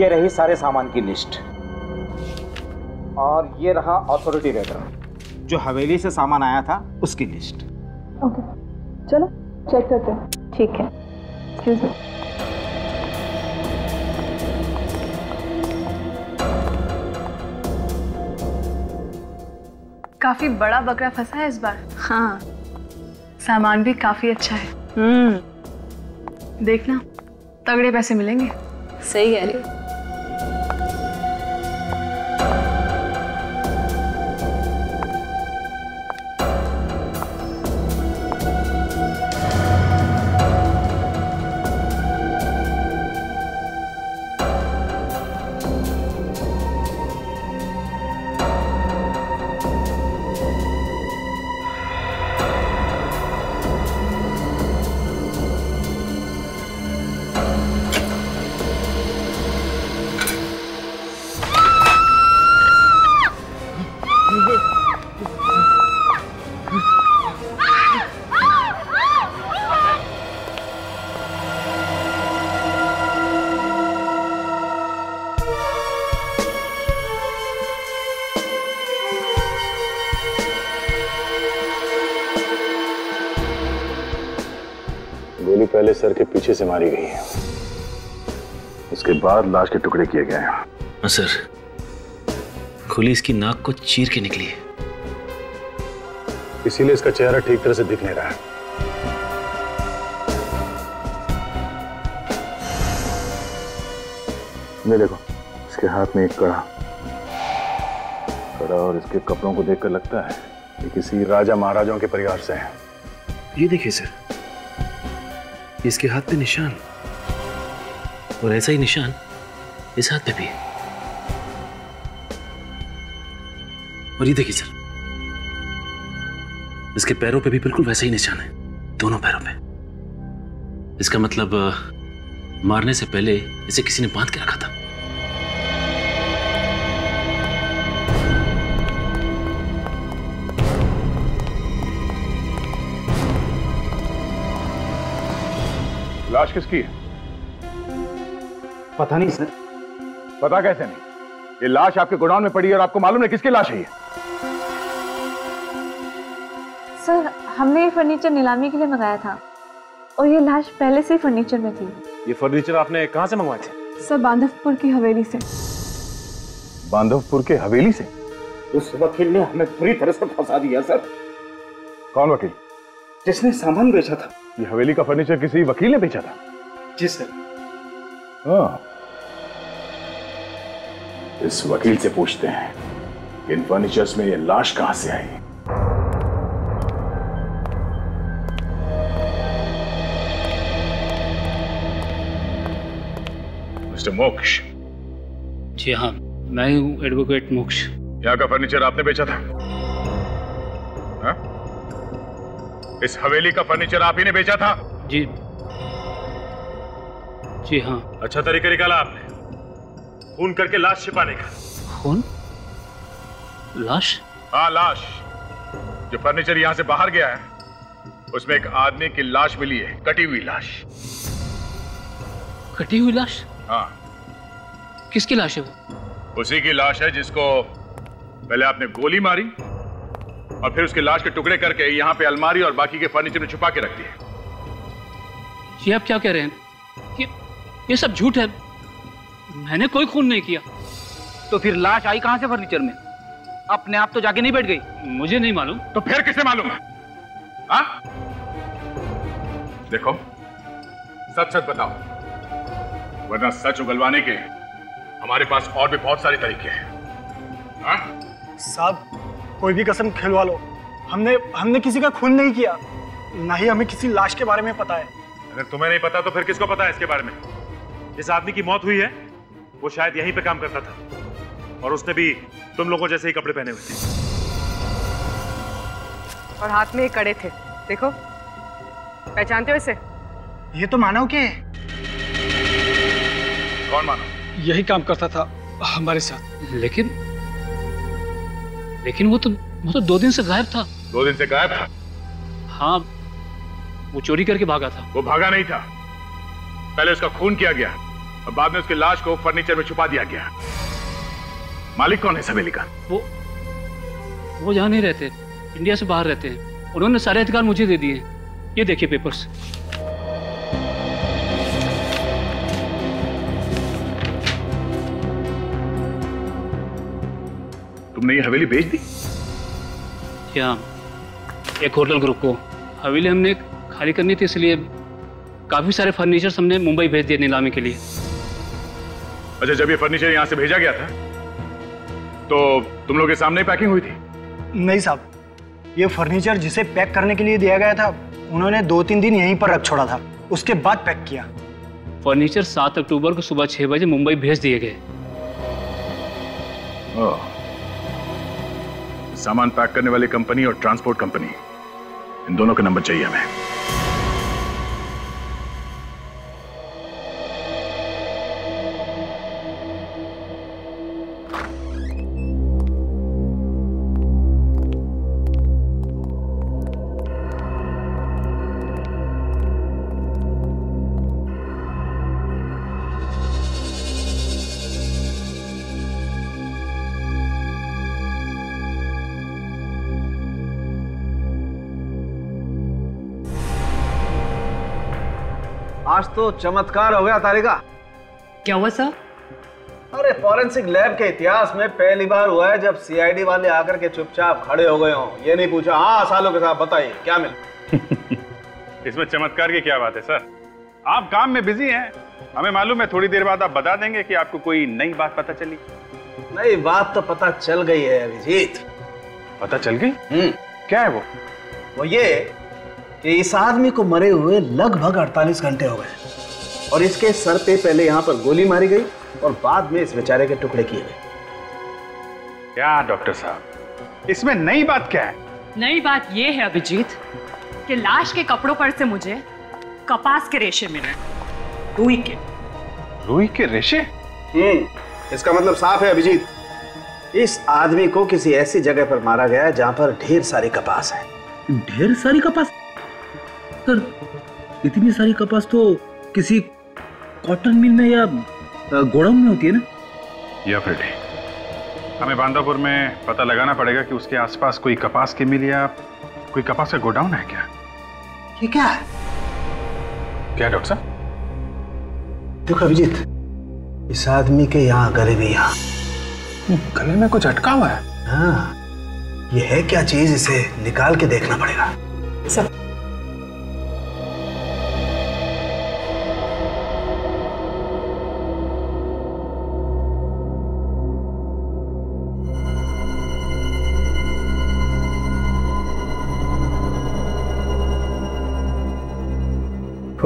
ये रही सारे सामान की लिस्ट और ये रहा अथॉरिटी लेटर जो हवेली से सामान आया था उसकी लिस्ट। ओके, चलो चेक करते हैं। ठीक है, एक्सक्यूज मी। काफी बड़ा बकरा फंसा है इस बार। हाँ, सामान भी काफी अच्छा है। देखना, तगड़े पैसे मिलेंगे। सही कह रही हो। पहले सर के पीछे से मारी गई है, उसके बाद लाश के टुकड़े किए गए हैं। सर, खुली इसकी नाक को चीर के निकली है, इसीलिए इसका चेहरा ठीक तरह से दिख नहीं रहा है। ये देखो, इसके हाथ में एक कड़ा और इसके कपड़ों को देखकर लगता है कि किसी राजा महाराजाओं के परिवार से है। ये देखिए सर, इसके हाथ पे निशान, और ऐसा ही निशान इस हाथ पे भी है। और ये देखिए सर, इसके पैरों पे भी बिल्कुल वैसा ही निशान है, दोनों पैरों पे। इसका मतलब मारने से पहले इसे किसी ने बांध के रखा था। लाश किसकी है? पता नहीं सर। पता कैसे नहीं? ये लाश आपके गोडाउन में पड़ी है और आपको मालूम है किसकी लाश है ये? सर, हमने ये फर्नीचर नीलामी के लिए मंगाया था और ये लाश पहले से ही फर्नीचर में थी। ये फर्नीचर आपने कहाँ से मंगवाया था? सर, बांधवपुर की हवेली से। बांधवपुर के हवेली से? उस वकील ने हमें पूरी तरह से फंसा दिया सर। कौन वकील? जिसने सामान बेचा था। ये हवेली का फर्नीचर किसी वकील ने बेचा था? जी सर। हाँ, इस वकील से पूछते हैं इन फर्नीचर्स में ये लाश कहां से आई। मिस्टर मोक्ष? जी हाँ, मैं हूं एडवोकेट मोक्ष। यहाँ का फर्नीचर आपने बेचा था? हाँ? इस हवेली का फर्नीचर आप ही ने बेचा था? जी जी हाँ। अच्छा तरीका निकाला आपने, खून करके लाश छिपाने का। खून? लाश? हाँ, लाश। जो फर्नीचर यहाँ से बाहर गया है उसमें एक आदमी की लाश मिली है, कटी हुई लाश। कटी हुई लाश? हाँ। किसकी लाश है वो? उसी की लाश है जिसको पहले आपने गोली मारी और फिर उसके लाश के टुकड़े करके यहाँ पे अलमारी और बाकी के फर्नीचर में छुपा के रख दिया। ये आप क्या कह रहे हैं? ये सब झूठ है, मैंने कोई खून नहीं किया। तो फिर लाश आई कहाँ से फर्नीचर में? अपने आप तो जाके नहीं बैठ गई? मुझे नहीं मालूम। तो फिर किसे मालूम है? आ? देखो, सच सच बताओ, वरना सच उगलवाने के हमारे पास और भी बहुत सारे तरीके हैं। साहब, कोई भी कसम खिलवा लो, हमने किसी का खून नहीं किया, ना ही हमें किसी लाश के बारे में पता है। अगर तुम्हें नहीं पता तो फिर किसको पता है इसके बारे में? जिस आदमी की मौत हुई है वो शायद यहीं पे काम करता था और उसने भी तुम लोगों जैसे ही कपड़े पहने हुए थे और हाथ में ये कड़े थे। देखो, पहचानते हो इसे? ये तो मानव के है। कौन मानव? यही काम करता था हमारे साथ। लेकिन वो तो 2 दिन से गायब था। 2 दिन से गायब था? हाँ, वो चोरी करके भागा था। वो भागा नहीं था, पहले उसका खून किया गया और बाद में उसकी लाश को फर्नीचर में छुपा दिया गया। मालिक कौन है सवेली का? वो यहाँ नहीं रहते, इंडिया से बाहर रहते हैं। उन्होंने सारे अधिकार मुझे दे दिए। ये देखिए पेपर्स। तुमने ये हवेली बेच दी? क्या? एक होटल ग्रुप को। हवेली हमने खाली करनी थी, इसलिए काफी सारे फर्नीचर हमने मुंबई भेज दिए नीलामी के लिए। अच्छा, जब ये फर्नीचर यहाँ से भेजा गया था तो तुम लोग के सामने पैकिंग हुई थी? नहीं साहब, ये फर्नीचर जिसे पैक करने के लिए दिया गया था उन्होंने 2-3 दिन यहीं पर रख छोड़ा था, उसके बाद पैक किया। फर्नीचर 7 अक्टूबर को सुबह 6 बजे मुंबई भेज दिए गए। सामान पैक करने वाली कंपनी और ट्रांसपोर्ट कंपनी, इन दोनों का नंबर चाहिए हमें। आज तो चमत्कार हो गया तारिका। क्या हुआ सर? अरे फॉरेंसिक लैब के इतिहास में पहली बार हुआ है जब सीआईडी वाले आकर के चुपचाप खड़े हो गए हों, ये नहीं पूछा हाँ सालों के साथ बताइए क्या मिला। इसमें चमत्कार की क्या बात है सर, आप काम में बिजी हैं, हमें मालूम है। थोड़ी देर बाद आप बता देंगे कि आपको कोई नई बात पता चली। नई बात तो पता चल गई है अभिजीत। पता चल गई? क्या है वो ये कि इस आदमी को मरे हुए लगभग 48 घंटे हो गए और इसके सर पे पहले यहाँ पर गोली मारी गई और बाद में इस बेचारे के टुकड़े किए गए। क्या डॉक्टर साहब, इसमें नई बात क्या है? नई बात ये है अभिजीत कि लाश के कपड़ों पर से मुझे कपास के रेशे मिले, रूई के रेशे। इसका मतलब साफ है अभिजीत, इस आदमी को किसी ऐसी जगह पर मारा गया है जहाँ पर ढेर सारे कपास है। ढेर सारी कपास? सर, इतनी सारी कपास तो किसी कॉटन मिल में या गोडाउन में होती है ना? या फिर हमें बांधापुर में पता लगाना पड़ेगा कि उसके आसपास कोई कपास की मिल या कोई कपास का गोडाउन है क्या? ये क्या है? क्या डॉक्टर साहब? देखो अभिजीत, इस आदमी के यहाँ गरीबी, यहाँ गले में कुछ अटका हुआ है। हाँ, ये है क्या चीज, इसे निकाल के देखना पड़ेगा सर।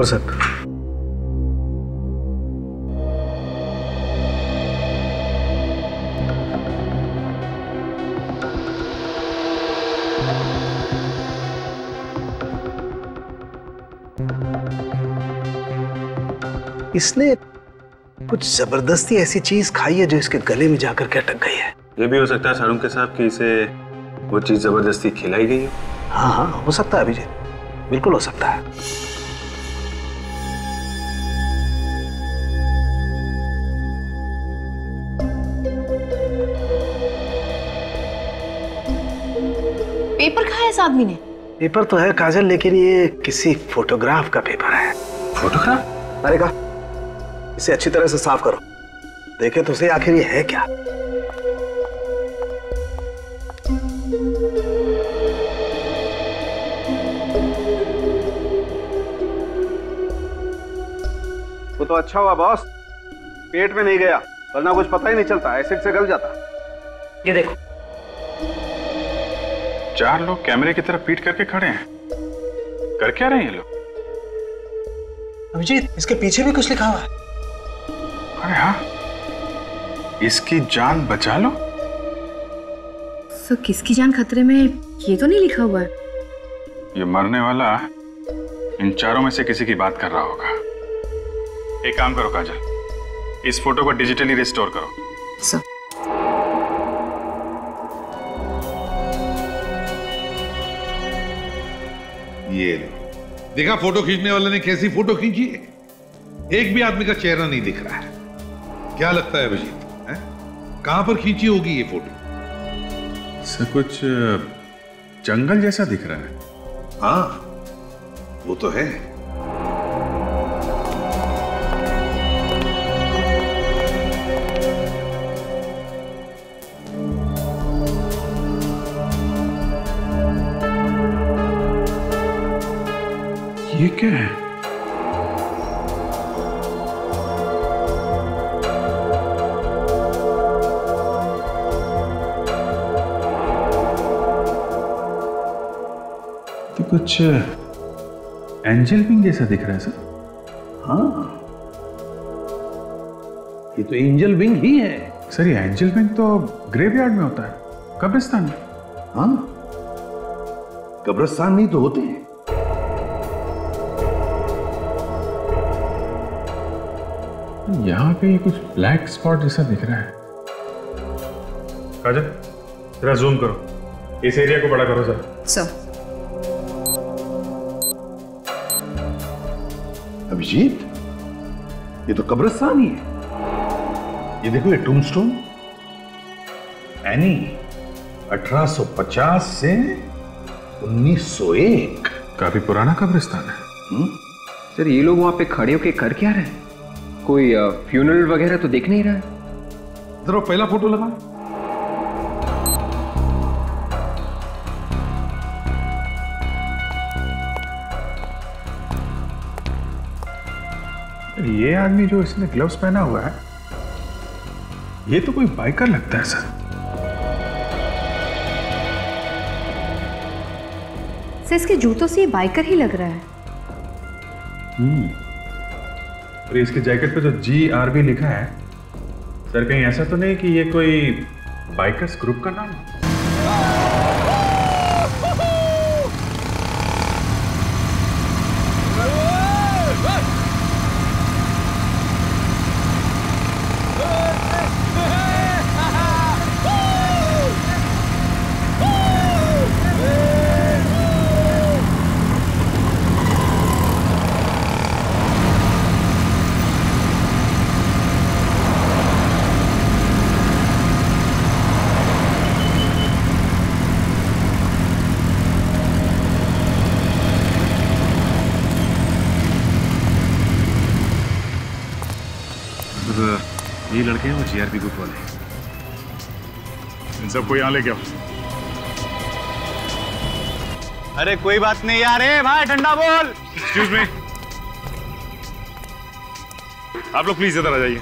इसने कुछ जबरदस्ती ऐसी चीज खाई है जो इसके गले में जाकर के अटक गई है। ये भी हो सकता है शाहरुख के साहब कि इसे वो चीज जबरदस्ती खिलाई गई हो। हाँ, हो सकता है अभिजीत, बिल्कुल हो सकता है। पेपर कहाँ है इस आदमी ने? पेपर तो है काजल, लेकिन ये किसी फोटोग्राफ का पेपर है। फोटोग्राफ? अरे का इसे अच्छी तरह से साफ करो, देखे तो सही आखिर ये है क्या। वो तो अच्छा हुआ बॉस पेट में नहीं गया, वरना कुछ पता ही नहीं चलता, एसिड से गल जाता। ये देखो, 4 लोग कैमरे की तरफ पीट करके खड़े हैं, कर क्या रहे हैं ये लोग? अभिजीत, इसके पीछे भी कुछ लिखा हुआ है। अरे हाँ, इसकी जान बचा लो। सर, किसकी जान खतरे में, ये तो नहीं लिखा हुआ है। ये मरने वाला इन 4 में से किसी की बात कर रहा होगा। एक काम करो काजल, इस फोटो को डिजिटली रिस्टोर करो। सर ये देखा फोटो खींचने वाले ने कैसी फोटो खींची है। एक भी आदमी का चेहरा नहीं दिख रहा है। क्या लगता है अभिजीत, कहां पर खींची होगी ये फोटो? सर कुछ जंगल जैसा दिख रहा है। हाँ वो तो है। ये क्या है? तो कुछ एंजल विंग जैसा दिख रहा है सर। हाँ ये तो एंजल विंग ही है सर। ये एंजल विंग तो ग्रेवयार्ड में होता है, कब्रिस्तान में। हाँ कब्रिस्तान में तो होते हैं। यहाँ पे कुछ ब्लैक स्पॉट जैसा दिख रहा है। काजल जरा ज़ूम करो, इस एरिया को बड़ा करो सर। सर अभिजीत ये तो कब्रिस्तान ही है। ये देखो ये टूम्बस्टोन, यानी 1850 से 1901, काफी पुराना कब्रिस्तान है। सर ये लोग वहां पे खड़े होके कर क्या रहे हैं? कोई फ्यूनरल वगैरह तो देख नहीं रहा है। जरा पहला फोटो लगा। ये आदमी जो इसने ग्लव्स पहना हुआ है, ये तो कोई बाइकर लगता है सर। सर इसके जूतों से ये बाइकर ही लग रहा है। और इसके जैकेट पे जो GRB लिखा है सर, कहीं ऐसा तो नहीं कि ये कोई बाइकर्स ग्रुप का नाम है? ये लड़के हैं वो GRB ग्रुप वाले। इन सबको यहाँ ले क्या? अरे कोई बात नहीं यार, भाई ठंडा बोल। एक्सक्यूज मी, आप लोग प्लीज इधर आ जाइए।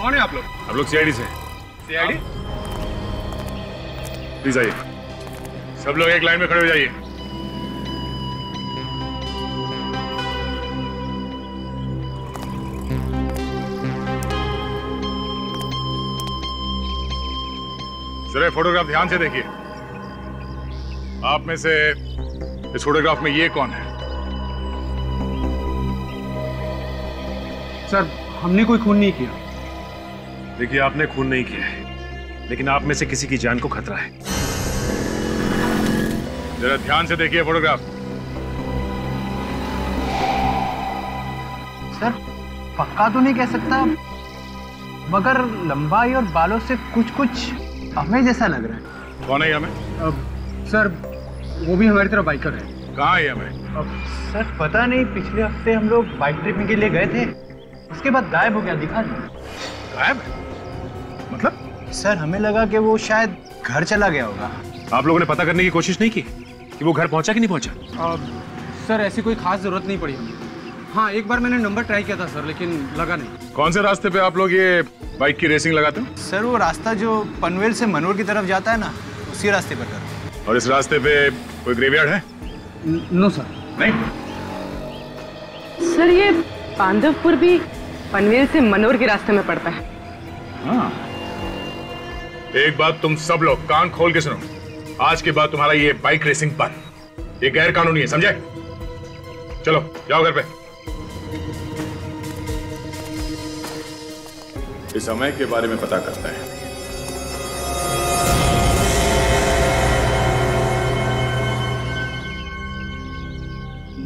कौन है आप लोग? आप लोग CID से। CID? प्लीज आइए, सब लोग एक लाइन में खड़े हो जाइए। जरा फोटोग्राफ ध्यान से देखिए। आप में से इस फोटोग्राफ में ये कौन है? सर हमने कोई खून नहीं किया। देखिए आपने खून नहीं किया है, लेकिन आप में से किसी की जान को खतरा है। जरा ध्यान से देखिए फोटोग्राफ। सर पक्का तो नहीं कह सकता, मगर लंबाई और बालों से कुछ कुछ हमें जैसा लग रहा है। कौन है ये हमें? सर वो भी हमारी तरह बाइकर है। कहाँ है हमें? सर पता नहीं, पिछले हफ्ते हम लोग बाइक ट्रिपिंग के लिए गए थे, उसके बाद गायब हो गया, दिखा नहीं। गायब मतलब? सर हमें लगा कि वो शायद घर चला गया होगा। आप लोगों ने पता करने की कोशिश नहीं की कि वो घर पहुँचा कि नहीं पहुँचा? सर ऐसी कोई खास जरूरत नहीं पड़ी हमें। हाँ एक बार मैंने नंबर ट्राई किया था सर, लेकिन लगा नहीं। कौन से रास्ते पे आप लोग ये बाइक की रेसिंग लगाते हो? सर वो रास्ता जो पनवेल से मनोर की तरफ जाता है ना, उसी रास्ते पर करते हैं। और इस रास्ते पे कोई ग्रेवयार्ड है? नो सर नहीं। सर ये बांधवपुर भी पनवेल से मनोर के रास्ते में पड़ता है। हाँ एक बात तुम सब लोग कान खोल के सुनो, आज के बाद तुम्हारा ये बाइक रेसिंग बंद। ये गैर कानूनी है, समझे? चलो जाओ घर पे। इस समय के बारे में पता करता है।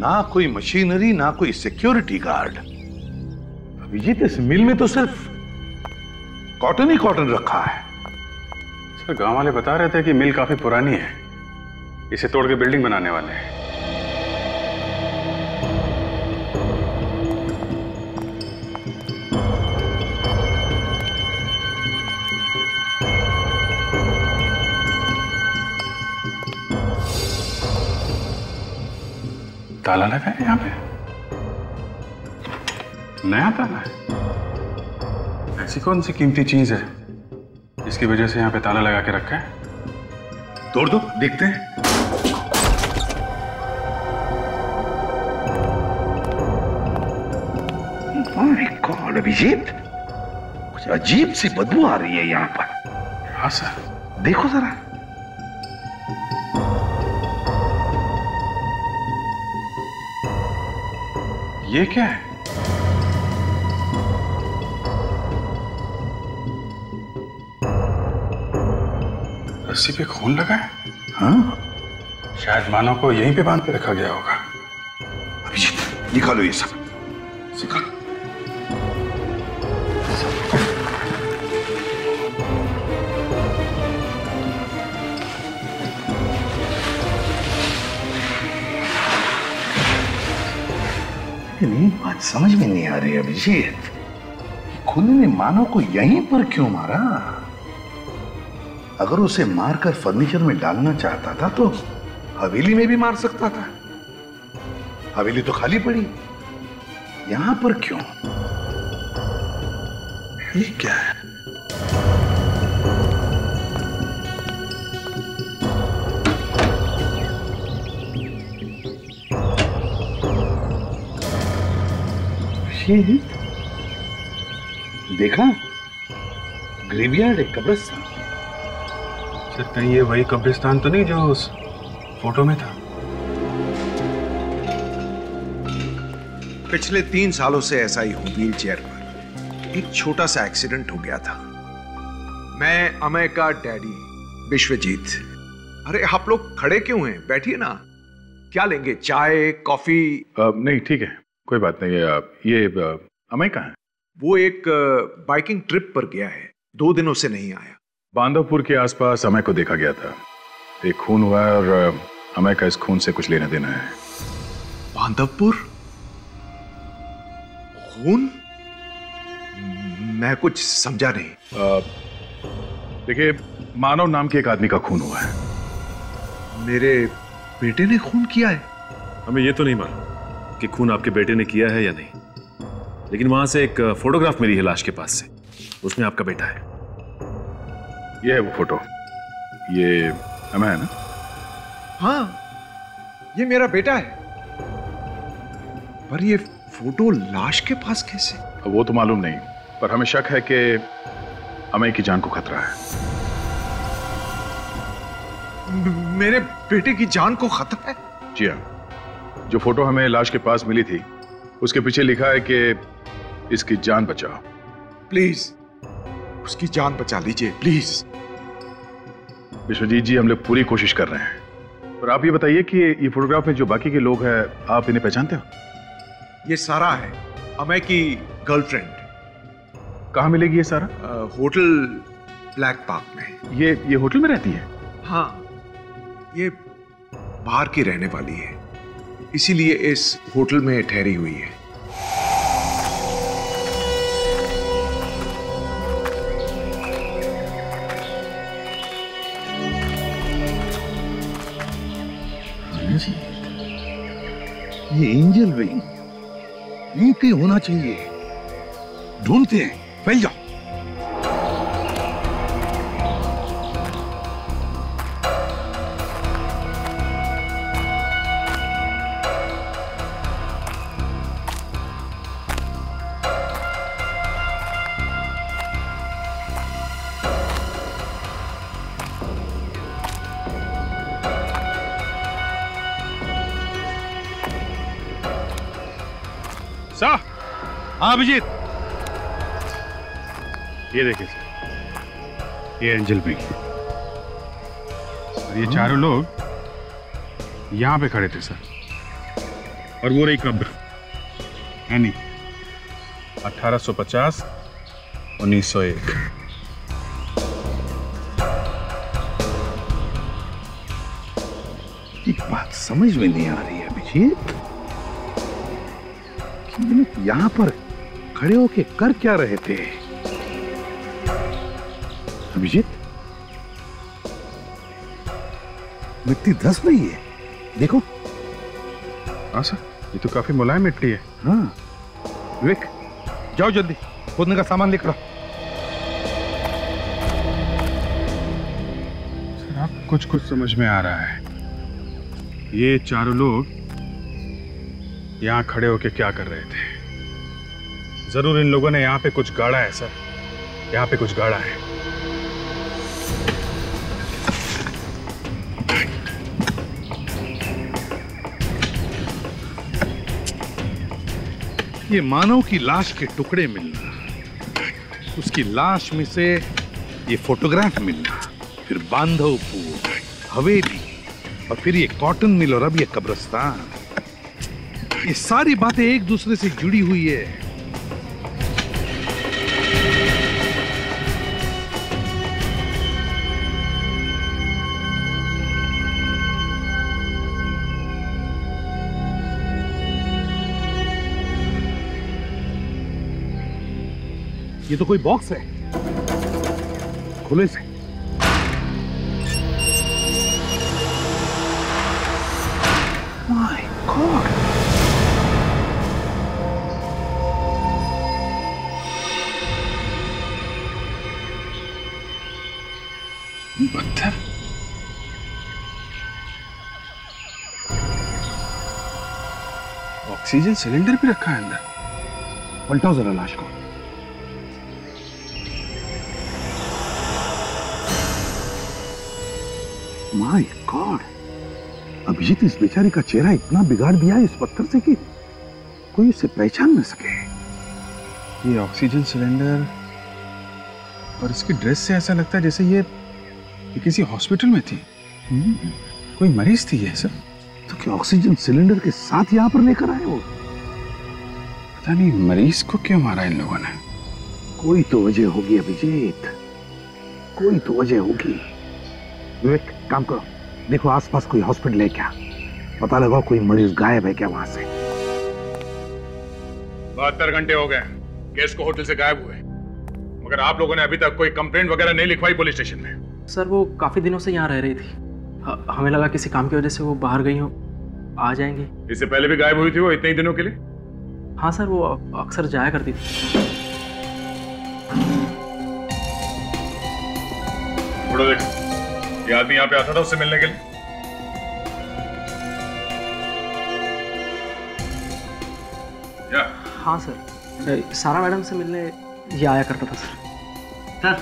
ना कोई मशीनरी, ना कोई सिक्योरिटी गार्ड, अभिजीत, इस मिल में तो सिर्फ कॉटन ही कॉटन रखा है। सर, गांव वाले बता रहे थे कि मिल काफी पुरानी है, इसे तोड़ के बिल्डिंग बनाने वाले हैं। ताला लगा है यहाँ पे, नया ताला है। ऐसी कौन सी कीमती चीज है इसकी वजह से यहाँ पे ताला लगा के रखा है? तोड़ दो, देखते हैं। माय गॉड अभिजीत, कुछ अजीब सी बदबू आ रही है यहाँ पर। हाँ सर, देखो जरा। ये क्या है? रस्सी पे खून लगा है। हाँ, शायद मानव को यहीं पे बांध के रखा गया होगा। अभिजीत, निकालो ये सब। निकालो। नहीं, बात समझ में नहीं आ रही अभिजीत, खुद ने मानव को यहीं पर क्यों मारा? अगर उसे मारकर फर्नीचर में डालना चाहता था तो हवेली में भी मार सकता था। हवेली तो खाली पड़ी, यहां पर क्यों? ये क्या है? देखा, ग्रेवयार्ड एक कब्रिस्तान। सर, कहीं ये वही कब्रिस्तान तो नहीं जो उस फोटो में था? पिछले 3 सालों से ऐसा ही व्हील चेयर पर एक छोटा सा एक्सीडेंट हो गया था। मैं, अमय का डैडी विश्वजीत। अरे आप लोग खड़े क्यों हैं? बैठिए ना। क्या लेंगे, चाय कॉफी? नहीं, ठीक है, कोई बात नहीं। आप ये अमय कहाँ है? वो एक बाइकिंग ट्रिप पर गया है, 2 दिनों से नहीं आया। बांधवपुर के आसपास अमय को देखा गया था। एक खून हुआ है और अमय का इस खून से कुछ लेना देना है। बांधवपुर खून? मैं कुछ समझा नहीं। देखिए, मानव नाम के एक आदमी का खून हुआ है। मेरे बेटे ने खून किया है? हमें ये तो नहीं मालूम कि खून आपके बेटे ने किया है या नहीं, लेकिन वहां से एक फोटोग्राफ मिली है लाश के पास से, उसमें आपका बेटा है। ये है वो फोटो। ये अमय है ना? हाँ, ये मेरा बेटा है। पर ये फोटो लाश के पास कैसे? वो तो मालूम नहीं, पर हमें शक है कि अमय की जान को खतरा है। मेरे बेटे की जान को खतरा है? जी हाँ। जो फोटो हमें लाश के पास मिली थी, उसके पीछे लिखा है कि इसकी जान बचाओ। प्लीज उसकी जान बचा लीजिए, प्लीज। विश्वजीत जी, हम लोग पूरी कोशिश कर रहे हैं, पर आप ये बताइए कि ये फोटोग्राफ में जो बाकी के लोग हैं, आप इन्हें पहचानते हो? ये सारा है अमय की गर्लफ्रेंड। कहाँ मिलेगी ये सारा? होटल ब्लैक पार्क में। ये होटल में रहती है? हाँ, ये बाहर की रहने वाली है, इसीलिए इस होटल में ठहरी हुई है। ये एंजल भी नहीं कहीं होना चाहिए। ढूंढते हैं, फैल जाओ। अभिजीत, ये देखिए सर, ये एंजल भी। ये चारों लोग यहां पे खड़े थे सर, और वो रही कब्र। है नहीं, 1850, 1901। एक बात समझ में नहीं आ रही है अभिजीत कि हम यहाँ पर खड़े होके कर क्या रहे थे। अभिजीत मिट्टी धस रही है, देखो। हाँ सर, ये तो काफी मुलायम मिट्टी है। हाँ विवेक, जाओ जल्दी खोदने का सामान लेकर आओ। सर आप कुछ समझ में आ रहा है, ये चारों लोग यहाँ खड़े होके क्या कर रहे थे। जरूर इन लोगों ने यहाँ पे कुछ गाड़ा है। सर यहाँ पे कुछ गाड़ा है। ये मानव की लाश के टुकड़े मिलना, उसकी लाश में से ये फोटोग्राफ मिलना, फिर बांधवपुर, हवेली और फिर ये कॉटन मिल और अब ये कब्रिस्तान, ये सारी बातें एक दूसरे से जुड़ी हुई है। ये तो कोई बॉक्स है, खुले से। My God! पत्थर, ऑक्सीजन सिलेंडर भी रखा है अंदर। पलटाओ जरा लाश को। My God! अभिजीत इस बेचारे का चेहरा इतना बिगाड़ दिया है इस पत्थर से कि कोई उसे पहचान न सके। ये ऑक्सीजन सिलेंडर और इसकी ड्रेस से ऐसा लगता है जैसे ये किसी हॉस्पिटल में थी। कोई मरीज थी ये सर। तो क्या ऑक्सीजन सिलेंडर के साथ यहाँ पर लेकर आए वो? पता नहीं मरीज को क्यों मारा इन लोगों ने। कोई तो वजह होगी अभिजीत, कोई तो वजह होगी। विवेक काम करो, देखो आसपास कोई हॉस्पिटल है क्या, पता लगाओ कोई मरीज गायब है क्या वहां से। 72 घंटे हो गए केस को होटल से गायब हुए, मगर आप लोगों ने अभी तक कोई कंप्लेंट वगैरह नहीं लिखवाई पुलिस स्टेशन में। सर वो काफी दिनों से यहाँ रह रही थी, हमें लगा किसी काम की वजह से वो बाहर गई हो, आ जाएंगे। इससे पहले भी गायब हुई थी वो इतने दिनों के लिए? हाँ सर वो अक्सर जाया करती थी। ये आदमी यहाँ पे आता था उससे मिलने के लिए। या हाँ सर, सारा मैडम से मिलने ये आया करता था। सर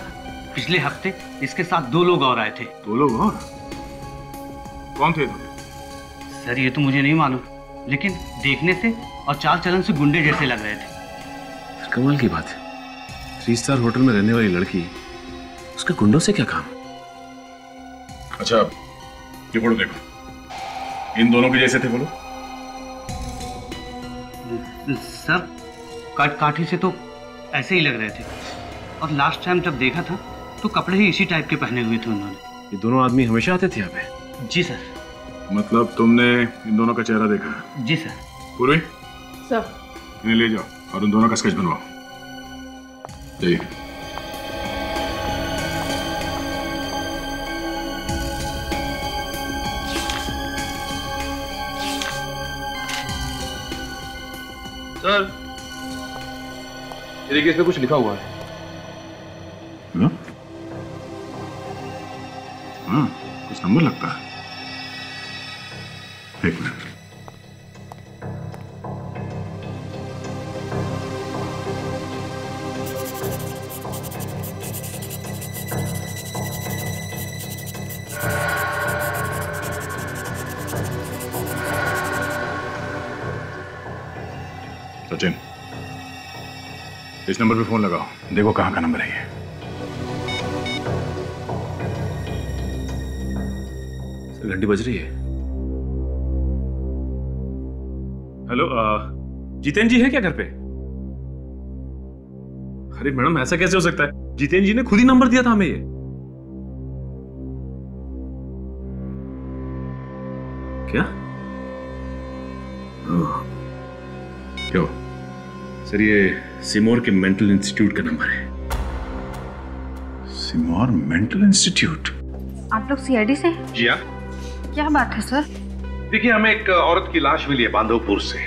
पिछले हफ्ते इसके साथ 2 लोग और आए थे। 2 लोग और? कौन थे सर? ये तो मुझे नहीं मालूम, लेकिन देखने से और चाल चलन से गुंडे जैसे लग रहे थे। कमाल की बात है, 3 स्टार होटल में रहने वाली लड़की, उसका गुंडों से क्या काम? अच्छा ये फोटो देखो, इन दोनों के जैसे थे बोलो। सर काठी से तो ऐसे ही लग रहे थे, और लास्ट टाइम जब देखा था तो कपड़े ही इसी टाइप के पहने हुए थे उन्होंने। ये दोनों आदमी हमेशा आते थे यहाँ पे? जी सर। मतलब तुमने इन दोनों का चेहरा देखा? जी सर। पूरे सर इन्हें ले जाओ और उन दोनों का स्केच बनवाओ। जी सर, ये देखिए इसमें कुछ लिखा हुआ है। हाँ कुछ नंबर लगता है। एक मिनट, इस नंबर पे फोन लगाओ, देखो कहाँ का नंबर है ये। सर घंटी बज रही है। हेलो, जीतेंद्र जी है क्या घर पे? अरे मैडम ऐसा कैसे हो सकता है, जितेंद्र जी ने खुद ही नंबर दिया था हमें ये। क्या क्यों सर, ये सिमोर के मेंटल इंस्टीट्यूट का नंबर है। सिमोर मेंटल इंस्टीट्यूट, आप लोग सीआईडी से? जी हाँ। क्या बात है सर? देखिए हमें एक औरत की लाश मिली है बांधवपुर से,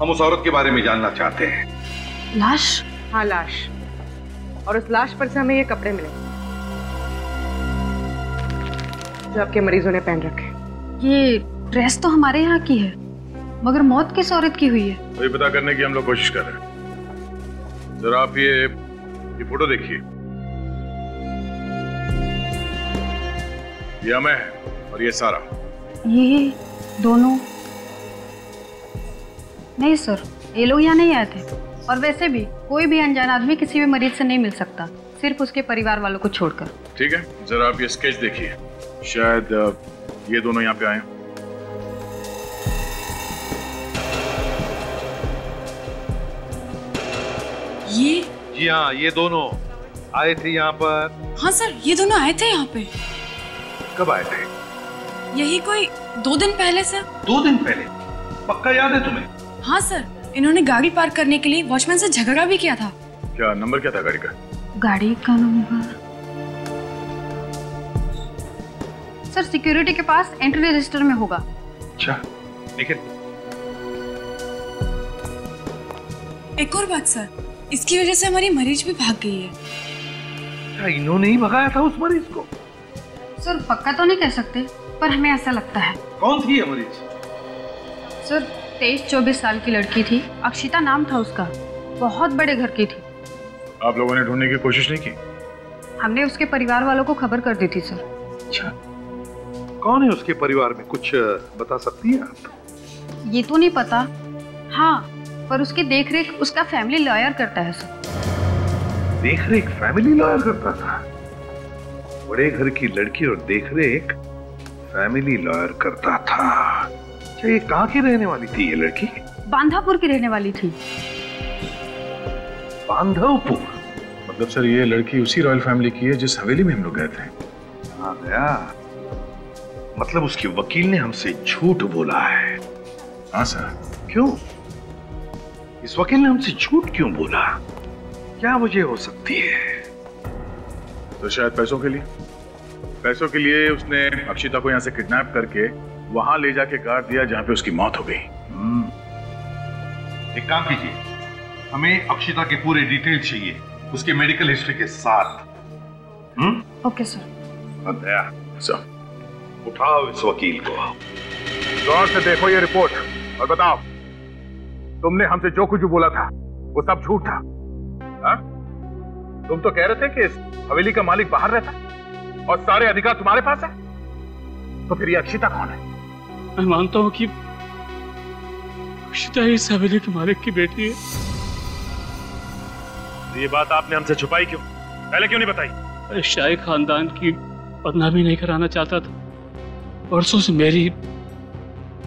हम उस औरत के बारे में जानना चाहते हैं। लाश? हाँ लाश, और उस लाश पर से हमें ये कपड़े मिले जो आपके मरीजों ने पहन रखे। ये ड्रेस तो हमारे यहाँ की है मगर मौत किस औरत की हुई है वही पता करने की हम लोग कोशिश कर रहे हैं। जरा आप ये फोटो देखिए, ये हमें है और ये सारा, ये दोनों। नहीं सर ये लोग यहाँ नहीं आए थे, और वैसे भी कोई भी अनजान आदमी किसी भी मरीज से नहीं मिल सकता, सिर्फ उसके परिवार वालों को छोड़कर। ठीक है, जरा आप ये स्केच देखिए, शायद ये दोनों यहाँ पे आए हैं। ये? जी हाँ, ये दोनों आए थे यहाँ पर। हाँ सर ये दोनों आए थे यहाँ पे। कब आए थे? यही कोई 2 दिन पहले सर। 2 दिन पहले? पक्का याद है तुम्हें? हाँ सर, इन्होंने गाड़ी पार्क करने के लिए वॉचमैन से झगड़ा भी किया था। क्या नंबर क्या था गाड़ी का? गाड़ी का नंबर सर सिक्योरिटी के पास एंट्री रजिस्टर में होगा। अच्छा लेकिन एक और बात सर, इसकी वजह से हमारी मरीज भी भाग गई है। क्या इन्होंने ही भगाया था उस मरीज को? सर पक्का तो नहीं कह सकते पर हमें ऐसा लगता है। कौन थी ये मरीज? सर 23-24 साल की लड़की थी, अक्षिता नाम था उसका, बहुत बड़े घर की थी। आप लोगों ने ढूंढने की कोशिश नहीं की? हमने उसके परिवार वालों को खबर कर दी थी सर। अच्छा, कौन है उसके परिवार में, कुछ बता सकती है आप? ये तो नहीं पता, हाँ पर उसकी देखरेख उसका फैमिली लॉयर करता है सर। देखरेख फैमिली लॉयर करता था? बड़े घर की लड़की और देखरेख फैमिली लॉयर करता था। अच्छा ये कहाँ की रहने वाली थी ये लड़की? बांधवपुर की रहने वाली थी। बांधवपुर? मतलब सर ये लड़की उसी रॉयल फैमिली की है जिस हवेली में हम लोग गए थे। हाँ गया, मतलब उसके वकील ने हमसे झूठ बोला है। हाँ सर। क्यों? इस वकील ने हमसे झूठ क्यों बोला, क्या वजह हो सकती है? तो शायद पैसों के लिए उसने अक्षिता को यहाँ से किडनैप करके वहां ले जाके गाड़ दिया जहाँ पे उसकी मौत हो गई। एक काम कीजिए, हमें अक्षिता के पूरे डिटेल चाहिए, उसके मेडिकल हिस्ट्री के साथ। Okay sir. दया सर उठाओ इस वकील को, गौर से देखो ये रिपोर्ट और बताओ तुमने हमसे जो कुछ बोला था वो सब झूठ था। हा? तुम तो कह रहे थे कि इस हवेली का मालिक बाहर रहता और सारे अधिकार तुम्हारे पास है, तो फिर ये अक्षिता कौन है? मैं मानता हूं कि अक्षिता इस हवेली के मालिक की बेटी है। ये बात आपने हमसे छुपाई क्यों, पहले क्यों नहीं बताई? शाही खानदान की बदनामी नहीं कराना चाहता था। बरसों से मेरी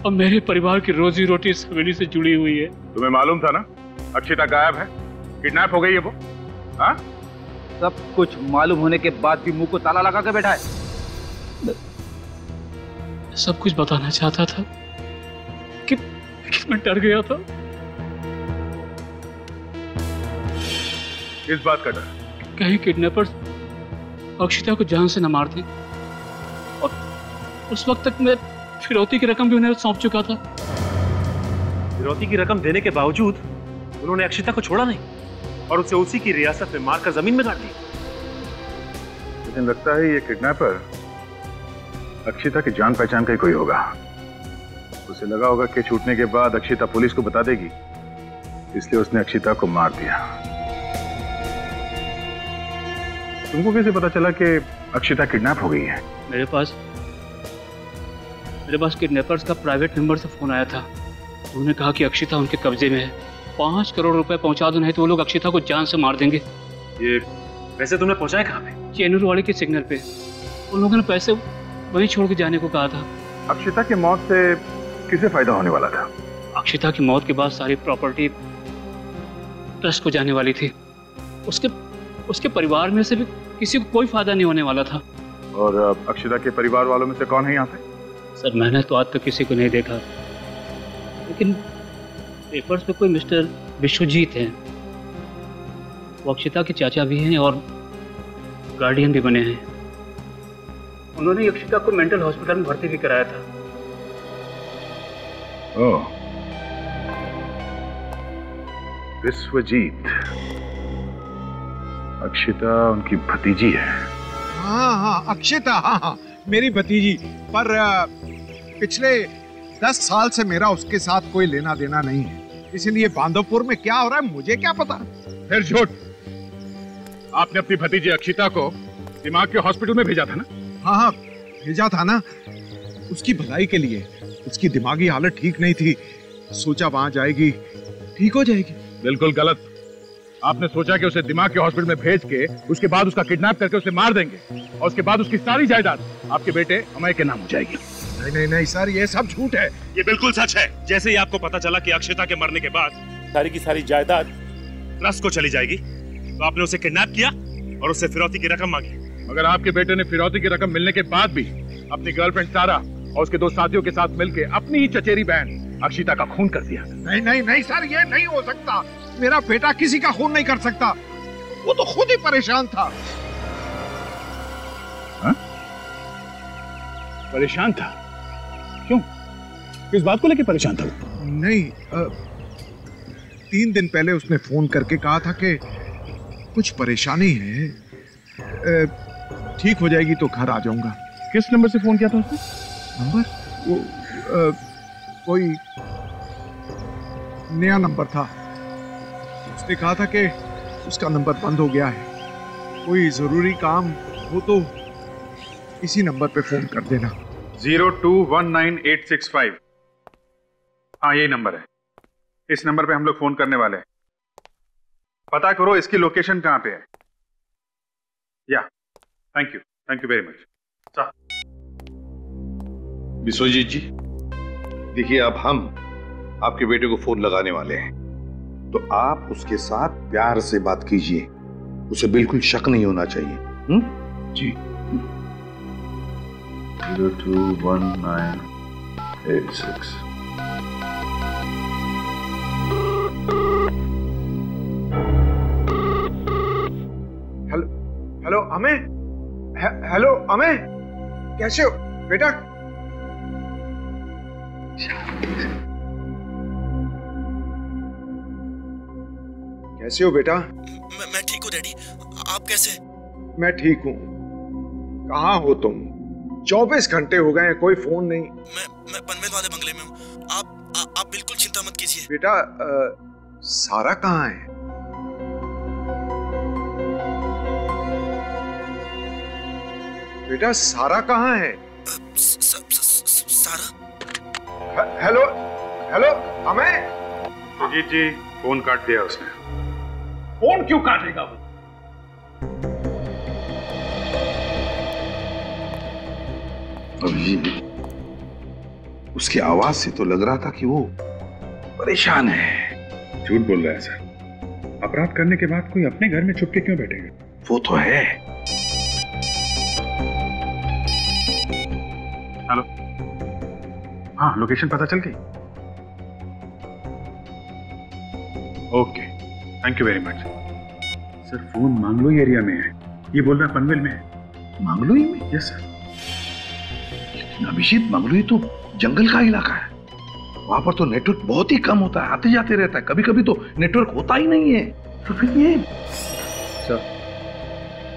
और मेरे परिवार की रोजी रोटी इस हवेली से जुड़ी हुई है। तुम्हें मालूम था ना अक्षिता गायब है, किडनैप हो गई है वो? हाँ सब कुछ मालूम होने के बाद भी मुंह को ताला लगा के बैठा है। सब कुछ बताना चाहता था कि मैं डर गया था। इस बात का डर कहीं किडनैपर अक्षिता को जान से न मार दे, और उस वक्त तक मैं फिरौती की रकम भी उन्हें सौंप चुका था। फिरौती की रकम देने के बावजूद उन्होंने अक्षिता को छोड़ा नहीं और उसे उसी की रियासत में मारकर जमीन में गाड़ दी। लेकिन लगता है ये किडनैपर अक्षिता की जान पहचान का कोई होगा, उसे लगा होगा कि छूटने के बाद अक्षिता पुलिस को बता देगी, इसलिए उसने अक्षिता को मार दिया। तुमको कैसे पता चला कि अक्षिता किडनैप हो गई है? मेरे पास किडनैपर्स का प्राइवेट नंबर से फोन आया था, उन्होंने कहा कि अक्षिता उनके कब्जे में है, 5 करोड़ रुपए पहुंचा दो नहीं तो वो लोग अक्षिता को जान से मार देंगे। ये पैसे तुमने पहुंचाए कहाँ पे? चेनूर वाले के सिग्नल पे, उन लोगों ने पैसे वहीं छोड़ के जाने को कहा था। अक्षिता की मौत से किसे फायदा होने वाला था? अक्षिता की मौत के बाद सारी प्रॉपर्टी ट्रस्ट को जाने वाली थी, उसके परिवार में से भी किसी को कोई फायदा नहीं होने वाला था। और अक्षता के परिवार वालों में से कौन है यहाँ पे? सर मैंने तो आज तक किसी को नहीं देखा, लेकिन पेपर्स में कोई मिस्टर विश्वजीत हैं, वो अक्षता के चाचा भी हैं और गार्डियन भी बने हैं। उन्होंने अक्षता को मेंटल हॉस्पिटल में भर्ती भी कराया था। ओह, विश्वजीत, अक्षता उनकी भतीजी है। हाँ हाँ अक्षता, हाँ हाँ मेरी भतीजी। पर पिछले 10 साल से मेरा उसके साथ कोई लेना देना नहीं है, इसलिए बांधवपुर में क्या हो रहा है मुझे क्या पता। फिर झूठ, आपने अपनी भतीजी अक्षिता को दिमाग के हॉस्पिटल में भेजा था ना? हाँ हाँ भेजा था ना, उसकी भलाई के लिए। उसकी दिमागी हालत ठीक नहीं थी, सोचा वहां जाएगी ठीक हो जाएगी। बिल्कुल गलत, आपने सोचा कि उसे दिमाग के हॉस्पिटल में भेज के उसके बाद उसका किडनैप करके उसे मार देंगे और उसके बाद उसकी सारी जायदाद आपके बेटे अमय के नाम हो जाएगी। नहीं नहीं नहीं सर, ये सब झूठ है। ये बिल्कुल सच है। जैसे ही आपको पता चला कि अक्षता के मरने के बाद सारी की सारी जायदाद ट्रस्ट को चली जाएगी, तो आपने उसे किडनैप किया और उससे फिरौती की रकम मांगी। मगर आपके बेटे ने फिरौती की रकम मिलने के बाद भी अपनी गर्लफ्रेंड सारा और उसके 2 साथियों के साथ मिलकर अपनी ही चचेरी बहन अक्षिता का खून कर दिया। नहीं नहीं नहीं सर, ये नहीं हो सकता। मेरा बेटा किसी का खून नहीं कर सकता, वो तो खुद ही परेशान था। हा? परेशान था? क्यों, किस बात को लेकर परेशान था? नहीं 3 दिन पहले उसने फोन करके कहा था कि कुछ परेशानी है, ठीक हो जाएगी तो घर आ जाऊंगा। किस नंबर से फोन किया था उसने? नंबर वो कोई नया नंबर था। उसने कहा था कि उसका नंबर बंद हो गया है, कोई जरूरी काम हो तो इसी नंबर पे फोन कर देना। 0219865, हाँ यही नंबर है, इस नंबर पे हम लोग फोन करने वाले हैं। पता करो इसकी लोकेशन कहाँ पे है। या thank you very much. Vishwajeet ji देखिए, अब हम आपके बेटे को फोन लगाने वाले हैं, तो आप उसके साथ प्यार से बात कीजिए, उसे बिल्कुल शक नहीं होना चाहिए। जी 0219865। हेलो अमय, हेलो अमय, कैसे हो बेटा? कैसे हो बेटा? मैं ठीक हूँ डैडी, आप कैसे? मैं ठीक हूँ। कहाँ हो तुम? 24 घंटे हो गए हैं, कोई फोन नहीं। मैं पनवेल वाले बंगले में हूँ, आप बिल्कुल चिंता मत कीजिए। बेटा सारा कहाँ है? बेटा सारा कहाँ है? सारा? Hello hello Amay. जी जी फोन काट दिया उसने। फोन क्यों काटेगा वो? अब ये उसकी आवाज से तो लग रहा था कि वो परेशान है। झूठ बोल रहा है सर, अपराध करने के बाद कोई अपने घर में चुपके क्यों बैठेगा? वो तो है। हेलो, हाँ लोकेशन पता चल गई। Okay thank you very much. Sir phone Mangloi area में है, ये बोल रहा है पनवेल में है। मंगलोई में? Yes sir. लेकिन अभिषेक मंगलोई तो जंगल का इलाका है, वहां पर तो नेटवर्क बहुत ही कम होता है, आते जाते रहता है, कभी कभी तो नेटवर्क होता ही नहीं है। तो फिर ये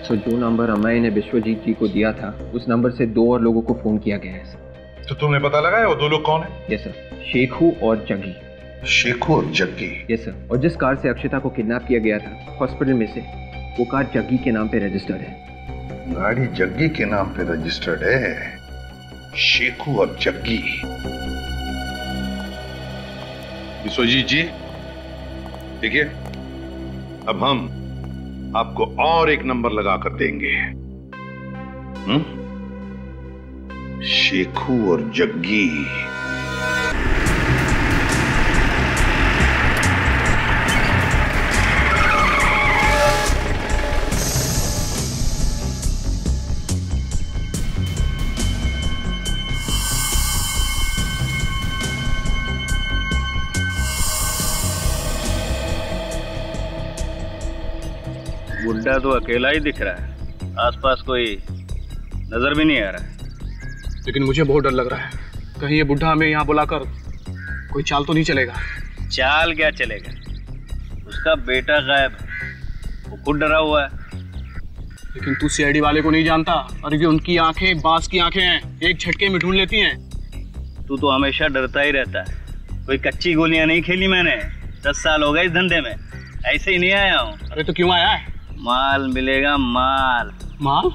सर जो नंबर अमय ने विश्वजीत जी को दिया था, उस नंबर से 2 और लोगों को फोन किया गया है सर। तो तुमने पता लगाया वो 2 लोग कौन है? यस सर, शेखू और जग्गी। शेखू और जग्गी? Yes sir. और जिस कार से अक्षता को किडनैप किया गया था हॉस्पिटल में से, वो कार जग्गी के नाम पे रजिस्टर्ड है। गाड़ी जग्गी के नाम पे रजिस्टर्ड है, शेखू और जग्गी। विश्वजीत जी देखिए, अब हम आपको और एक नंबर लगा कर देंगे। शेखू और जग्गी। बेटा तो अकेला ही दिख रहा है, आसपास कोई नजर भी नहीं आ रहा है। लेकिन मुझे बहुत डर लग रहा है, कहीं ये बुढ़ा हमें यहाँ बुलाकर कोई चाल तो नहीं चलेगा। चाल क्या चलेगा, उसका बेटा गायब, वो खुद डरा हुआ है। लेकिन तू सीआईडी वाले को नहीं जानता, अरे उनकी आंखें बांस की आंखें हैं, एक झटके में ढूंढ लेती हैं। तू तो हमेशा डरता ही रहता है, कोई कच्ची गोलियां नहीं खेली मैंने, 10 साल हो गए इस धंधे में, ऐसे ही नहीं आया हूँ। अरे तो क्यों आया है? माल मिलेगा माल। माल?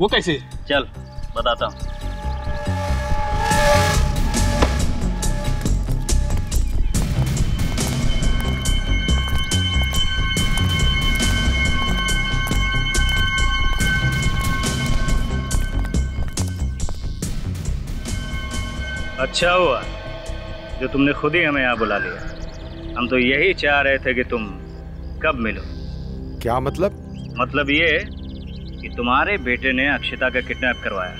वो कैसे? चल बताता हूँ। अच्छा हुआ जो तुमने खुद ही हमें यहाँ बुला लिया, हम तो यही चाह रहे थे कि तुम कब मिलो। क्या मतलब? मतलब ये कि तुम्हारे बेटे ने अक्षिता का किडनैप करवाया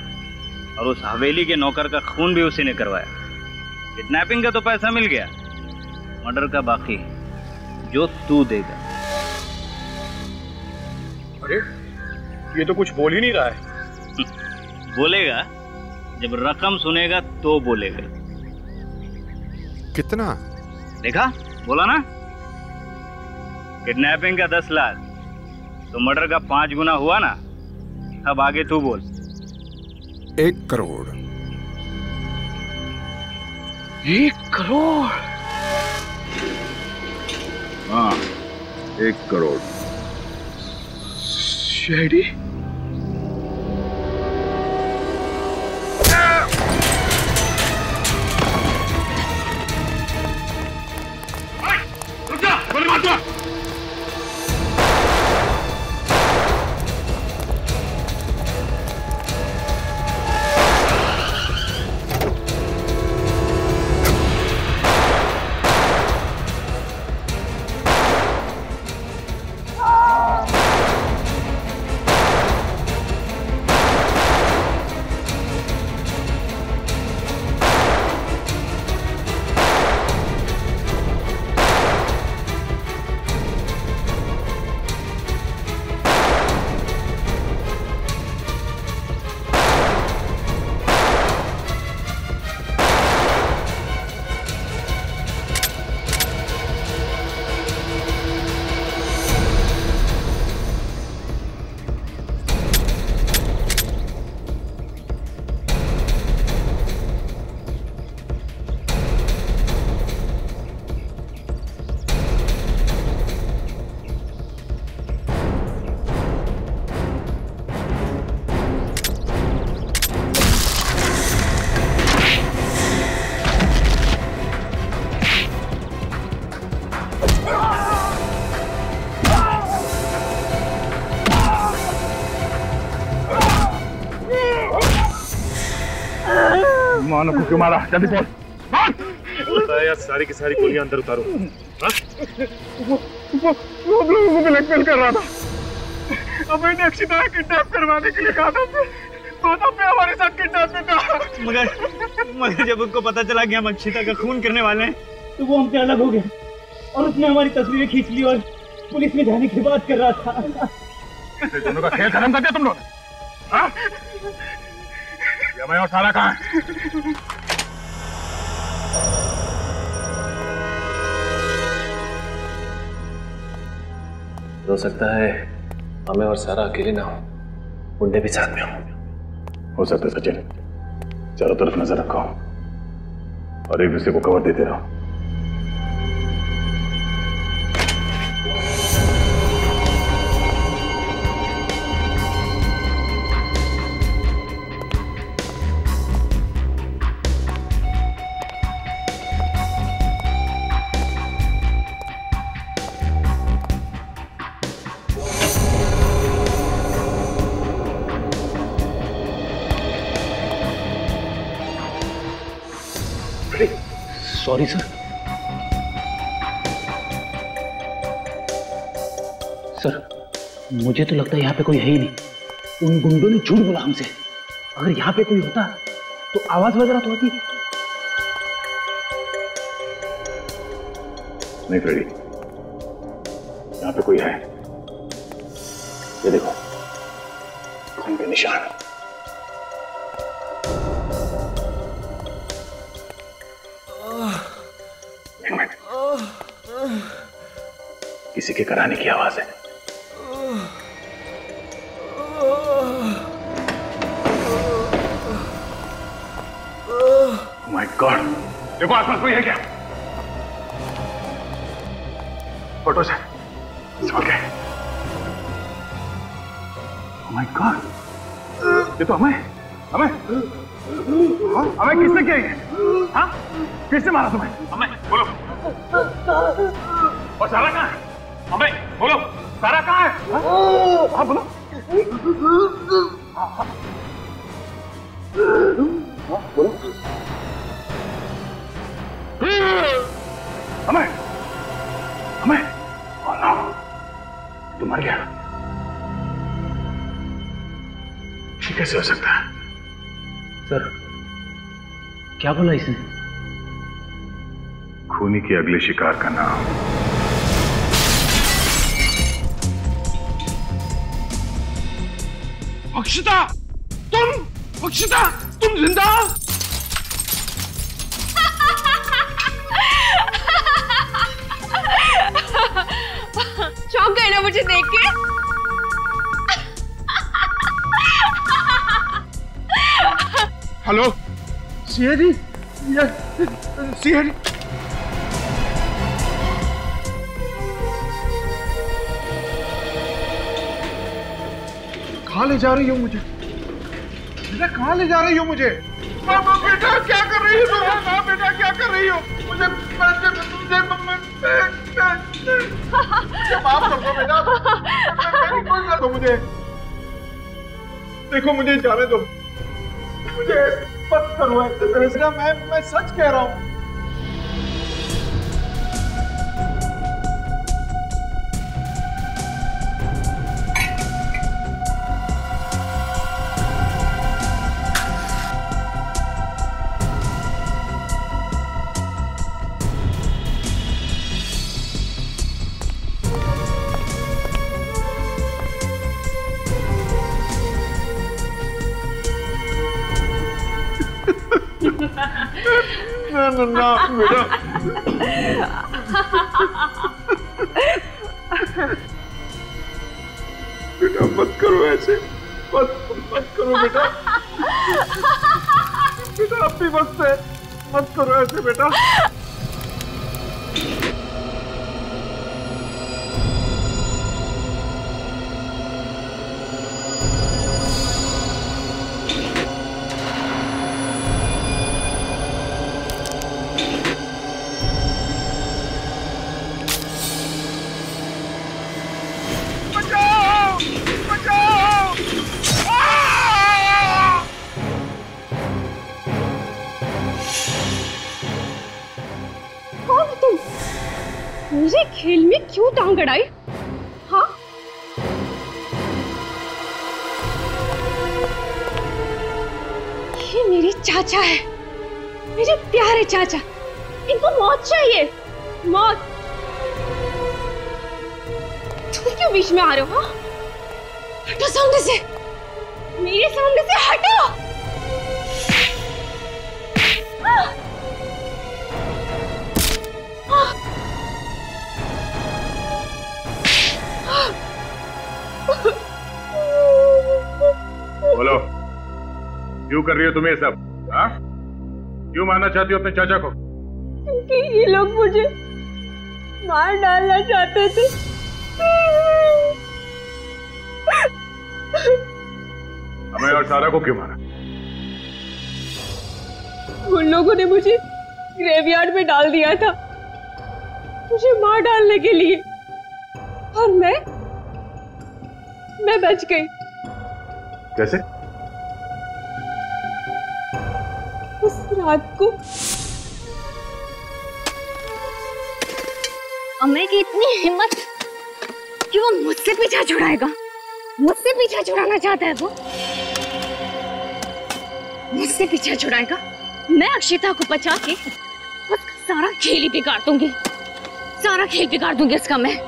और उस हवेली के नौकर का खून भी उसी ने करवाया। किडनैपिंग का तो पैसा मिल गया, मर्डर का बाकी जो तू देगा। अरे ये तो कुछ बोल ही नहीं रहा है। बोलेगा जब रकम सुनेगा तो बोलेगा। कितना? देखा, बोला ना, किडनैपिंग का 10 लाख तो मर्डर का 5 गुना हुआ ना। अब आगे तू बोल। 1 करोड़। 1 करोड़? हाँ 1 करोड़। शेडी को क्यों मारा? जल्दी बोल। यार सारी की सारी गोलियां अंदर उतारो। वो हम लोगों को ब्लैकमेल कर रहा था, अब मैंने अक्षिता को किडनैप करवाने के लिए कहा था, तो हमारे साथ किडनैप था। मगर जब उनको पता चला कि हम अक्षिता का खून करने वाले हैं तो वो हमसे अलग हो गए और उसने हमारी तस्वीरें खींच ली और पुलिस में जाने की बात कर रहा था। दोनों का खेल खत्म कर दिया तुम लोग। मैं और सारा कहाँ है? हो सकता है हमें और सारा अकेले ना हो, मुंडे भी साथ में हो सकता है। सचिन चारों तरफ नजर रखो और एक दूसरे को कवर देते रहो। सॉरी सर, मुझे तो लगता है यहाँ पे कोई है ही नहीं। उन गुंडों ने झूठ बोला हमसे, अगर यहाँ पे कोई होता तो आवाज वगैरह तो होती। नहीं फ्रेडी, यहाँ पे कोई है। ये देखो खून के निशान। किसी के कराने की आवाज है। माय गॉड, देखो आसपास कोई है क्या? फोटो से समझ गए। माय गॉड, ये तो हमें किसने किया ये? हाँ, किसने मारा तुम्हें? हमें बोलो। और सारा कहाँ है? हमें बोलो, सारा कहाँ है? हाँ बोलो। हाँ बोलो। हमें हमें तू मर गया? कैसे हो सकता है? सर क्या बोला इसने? खूनी के अगले शिकार का नाम अक्षता। तुम अक्षता, तुम जिंदा? चौंक गए ना मुझे देख के? हेलो सीएडी, सीएडी कहाँ ले जा रही हो मुझे? बेटा कहाँ ले जा रही हो मुझे? मामा बेटा क्या कर रही हो? मामा बेटा क्या कर रही हो? मुझे माफ कर दो बेटा, कर दो मुझे। देखो मुझे जाने दो, मुझे मत करो ऐसा। मैं सच कह रहा हूँ। ना मेरा बेटा मत करो ऐसे, मत करो बेटा। बेटा आप भी मस्त है, मत करो ऐसे बेटा। गड़ाई हाँ ये मेरे चाचा है, मेरे प्यारे चाचा। इनको मौत चाहिए, मौत। तुम क्यों बीच में आ रहे हो? हटो सामने से, मेरे सामने से हटो। बोलो क्यों कर रही हो तुम ये सब? हाँ क्यों मारना चाहती हो अपने चाचा को? क्योंकि ये लोग मुझे मार डालना चाहते थे। हमें और सारा को क्यों मारा? उन लोगों ने मुझे ग्रेवयार्ड में डाल दिया था, मुझे मार डालने के लिए। और मैं बच गई। कैसे? उस रात को अमेय की इतनी हिम्मत कि वो मुझसे पीछा छुड़ाएगा। मुझसे पीछा छुड़ाना चाहता है वो, मुझसे पीछा छुड़ाएगा। मैं अक्षिता को बचा के उसका सारा खेल ही बिगाड़ दूंगी, सारा खेल बिगाड़ दूंगी इसका मैं।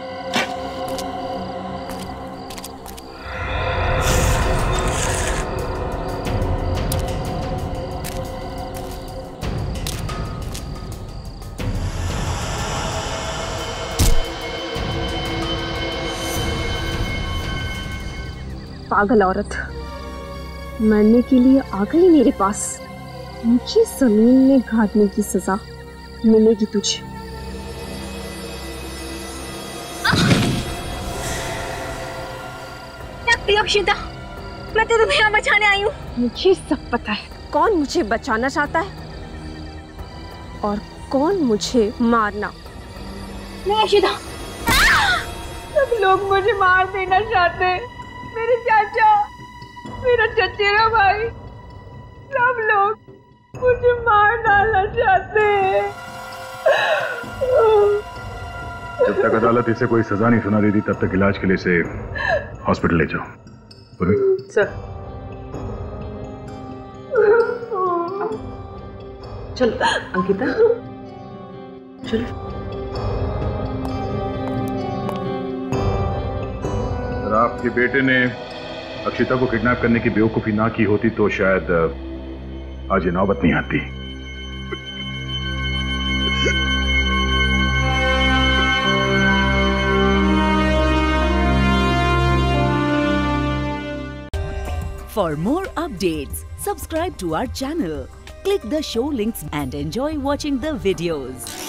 पागल औरत मरने के लिए आ गई मेरे पास। मुझे जमीन में गाड़ने की सजा मिलेगी तुझे। अक्षिता, मैं तो तुम्हें यहाँ बचाने आई हूँ। मुझे सब पता है कौन मुझे बचाना चाहता है और कौन मुझे मारना। नहीं अक्षिता, सब लोग मुझे मार देना चाहते हैं। मेरे चाचा, मेरा चचेरा भाई, सब लोग मुझे मार डालना चाहते हैं। जब तक अदालत इसे कोई सजा नहीं सुना देती तब तक इलाज के लिए इसे हॉस्पिटल ले जाओ। सर चलो अंकिता, चलो आपके बेटे ने अक्षिता को किडनैप करने की बेवकूफी ना की होती तो शायद आज ये नौबत नहीं आती। For more updates, subscribe to our channel, click the show links and enjoy watching the videos.